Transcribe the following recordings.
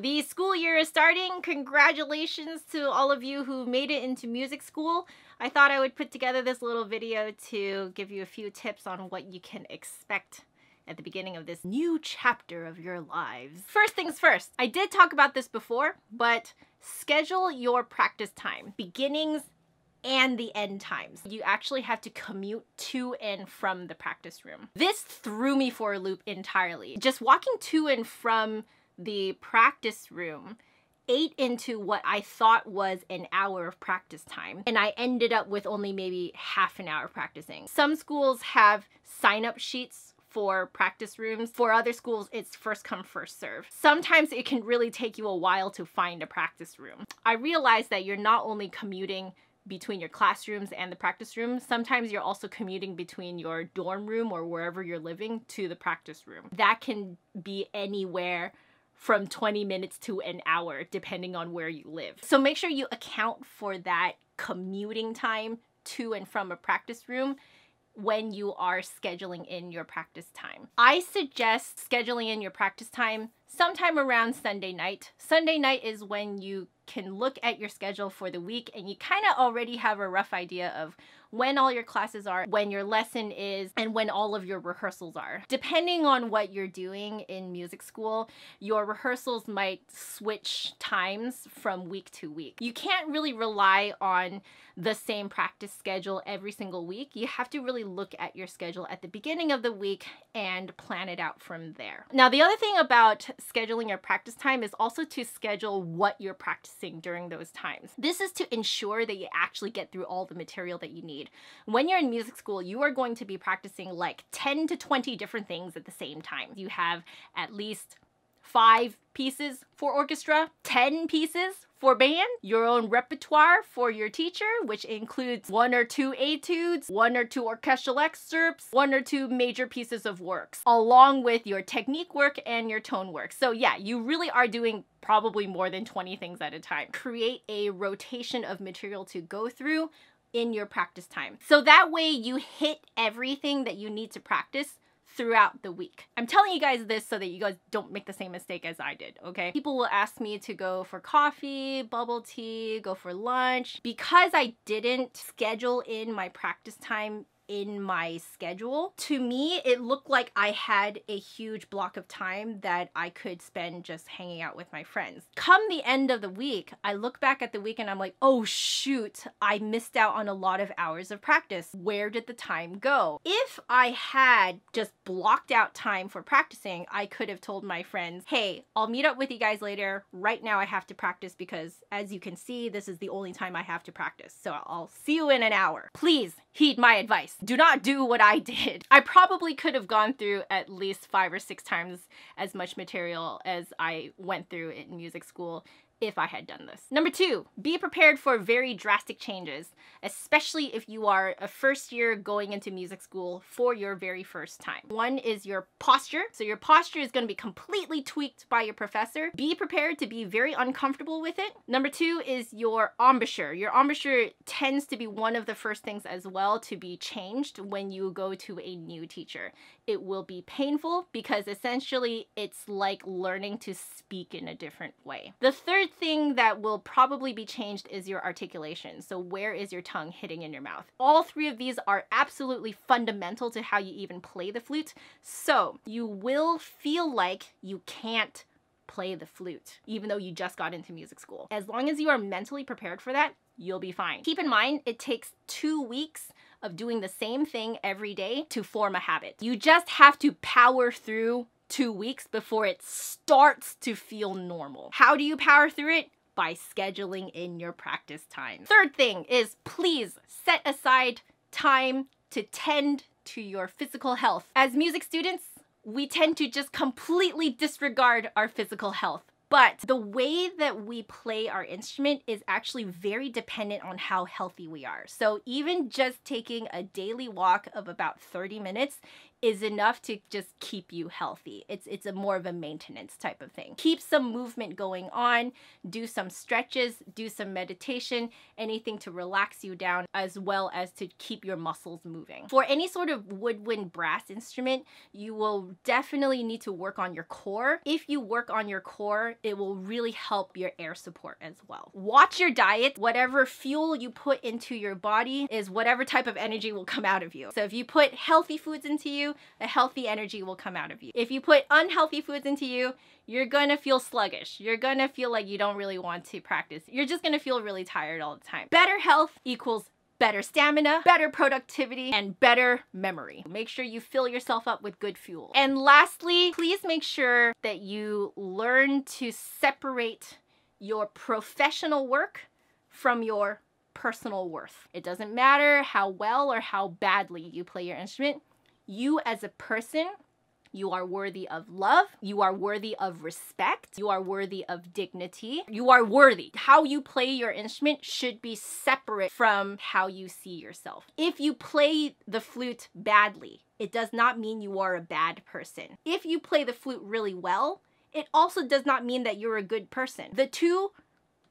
The school year is starting. Congratulations to all of you who made it into music school. I thought I would put together this little video to give you a few tips on what you can expect at the beginning of this new chapter of your lives. First things first, I did talk about this before, but schedule your practice time, beginnings and the end times. You actually have to commute to and from the practice room. This threw me for a loop entirely. Just walking to and from the practice room ate into what I thought was an hour of practice time, and I ended up with only maybe half an hour practicing. Some schools have sign-up sheets for practice rooms. For other schools, it's first come, first serve. Sometimes it can really take you a while to find a practice room. I realized that you're not only commuting between your classrooms and the practice room, sometimes you're also commuting between your dorm room or wherever you're living to the practice room. That can be anywhere from 20 minutes to an hour, depending on where you live. So make sure you account for that commuting time to and from a practice room when you are scheduling in your practice time. I suggest scheduling in your practice time sometime around Sunday night. Sunday night is when you can look at your schedule for the week and you kind of already have a rough idea of when all your classes are, when your lesson is, and when all of your rehearsals are. Depending on what you're doing in music school, your rehearsals might switch times from week to week. You can't really rely on the same practice schedule every single week. You have to really look at your schedule at the beginning of the week and plan it out from there. Now, the other thing about scheduling your practice time is also to schedule what you're practicing during those times. This is to ensure that you actually get through all the material that you need. When you're in music school, you are going to be practicing like 10 to 20 different things at the same time. You have at least 5 pieces for orchestra, 10 pieces for band, your own repertoire for your teacher, which includes 1 or 2 etudes, 1 or 2 orchestral excerpts, 1 or 2 major pieces of works, along with your technique work and your tone work. So yeah, you really are doing probably more than 20 things at a time. Create a rotation of material to go through in your practice time. So that way you hit everything that you need to practice throughout the week. I'm telling you guys this so that you guys don't make the same mistake as I did, okay? People will ask me to go for coffee, bubble tea, go for lunch. Because I didn't schedule in my practice time in my schedule, to me, it looked like I had a huge block of time that I could spend just hanging out with my friends. Come the end of the week, I look back at the week and I'm like, oh shoot, I missed out on a lot of hours of practice. Where did the time go? If I had just blocked out time for practicing, I could have told my friends, hey, I'll meet up with you guys later. Right now I have to practice because, as you can see, this is the only time I have to practice. So I'll see you in an hour. Please heed my advice. Do not do what I did. I probably could have gone through at least 5 or 6 times as much material as I went through in music school if I had done this. Number 2, be prepared for very drastic changes, especially if you are a first year going into music school for your very first time. One is your posture. So your posture is going to be completely tweaked by your professor. Be prepared to be very uncomfortable with it. Number 2 is your embouchure. Your embouchure tends to be one of the first things as well to be changed when you go to a new teacher. It will be painful because essentially it's like learning to speak in a different way. The third thing that will probably be changed is your articulation. So where is your tongue hitting in your mouth? All 3 of these are absolutely fundamental to how you even play the flute. So you will feel like you can't play the flute, even though you just got into music school. As long as you are mentally prepared for that, you'll be fine. Keep in mind, it takes 2 weeks of doing the same thing every day to form a habit. You just have to power through 2 weeks before it starts to feel normal. How do you power through it? By scheduling in your practice time. Third thing is, please set aside time to tend to your physical health. As music students, we tend to just completely disregard our physical health. But the way that we play our instrument is actually very dependent on how healthy we are. So even just taking a daily walk of about 30 minutes is enough to just keep you healthy. It's a more of a maintenance type of thing. Keep some movement going on, do some stretches, do some meditation, anything to relax you down as well as to keep your muscles moving. For any sort of woodwind brass instrument, you will definitely need to work on your core. If you work on your core, it will really help your air support as well. Watch your diet. Whatever fuel you put into your body is whatever type of energy will come out of you. So if you put healthy foods into you, a healthy energy will come out of you. If you put unhealthy foods into you, you're gonna feel sluggish. You're gonna feel like you don't really want to practice. You're just gonna feel really tired all the time. Better health equals better stamina, better productivity, and better memory. Make sure you fill yourself up with good fuel. And lastly, please make sure that you learn to separate your professional work from your personal worth. It doesn't matter how well or how badly you play your instrument. You as a person, you are worthy of love. You are worthy of respect. You are worthy of dignity. You are worthy. How you play your instrument should be separate from how you see yourself. If you play the flute badly, it does not mean you are a bad person. If you play the flute really well, it also does not mean that you're a good person. The two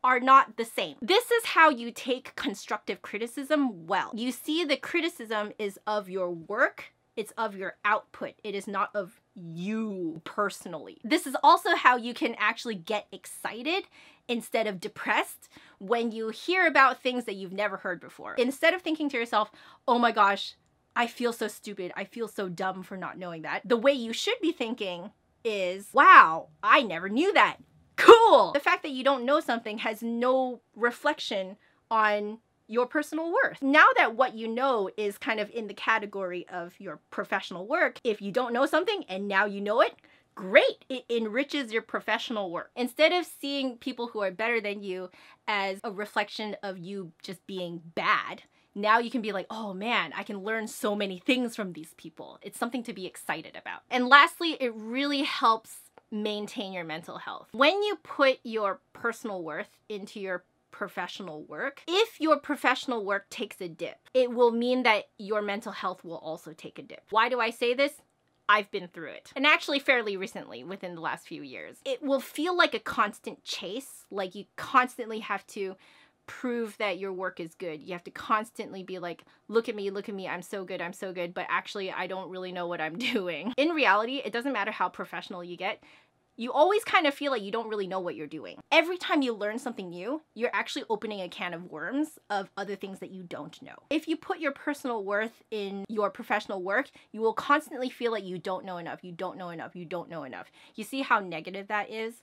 are not the same. This is how you take constructive criticism well. You see, the criticism is of your work. It's of your output. It is not of you personally. This is also how you can actually get excited instead of depressed when you hear about things that you've never heard before. Instead of thinking to yourself, oh my gosh, I feel so stupid. I feel so dumb for not knowing that. The way you should be thinking is, wow, I never knew that. Cool. The fact that you don't know something has no reflection on your personal worth. Now that what you know is kind of in the category of your professional work, if you don't know something and now you know it, great, it enriches your professional work. Instead of seeing people who are better than you as a reflection of you just being bad, now you can be like, oh man, I can learn so many things from these people. It's something to be excited about. And lastly, it really helps maintain your mental health. When you put your personal worth into your professional work, if your professional work takes a dip, it will mean that your mental health will also take a dip. Why do I say this? I've been through it. And actually fairly recently, within the last few years. It will feel like a constant chase, like you constantly have to prove that your work is good. You have to constantly be like, look at me, I'm so good, I'm so good, but actually I don't really know what I'm doing. In reality, it doesn't matter how professional you get, you always kind of feel like you don't really know what you're doing. Every time you learn something new, you're actually opening a can of worms of other things that you don't know. If you put your personal worth in your professional work, you will constantly feel like you don't know enough, you don't know enough, you don't know enough. You see how negative that is?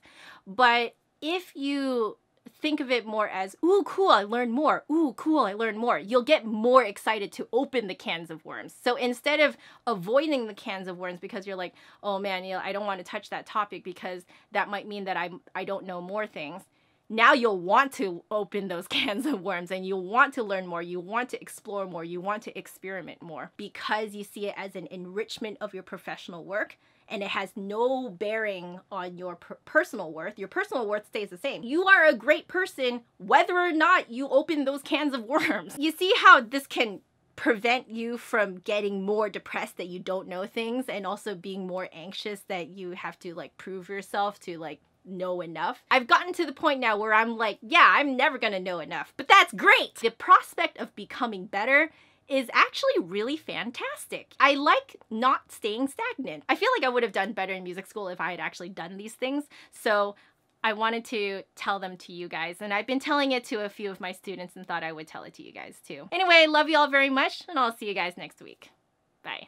But if you think of it more as, ooh, cool, I learned more. Ooh, cool, I learned more. You'll get more excited to open the cans of worms. So instead of avoiding the cans of worms because you're like, oh man, you know, I don't want to touch that topic because that might mean that I don't know more things. Now you'll want to open those cans of worms and you'll want to learn more, you want to explore more, you want to experiment more because you see it as an enrichment of your professional work and it has no bearing on your personal worth. Your personal worth stays the same. You are a great person whether or not you open those cans of worms. You see how this can prevent you from getting more depressed that you don't know things and also being more anxious that you have to like prove yourself to like know enough. I've gotten to the point now where I'm like, yeah, I'm never gonna know enough, but that's great. The prospect of becoming better is actually really fantastic. I like not staying stagnant. I feel like I would have done better in music school if I had actually done these things. So I wanted to tell them to you guys, and I've been telling it to a few of my students and thought I would tell it to you guys too. Anyway, love you all very much and I'll see you guys next week.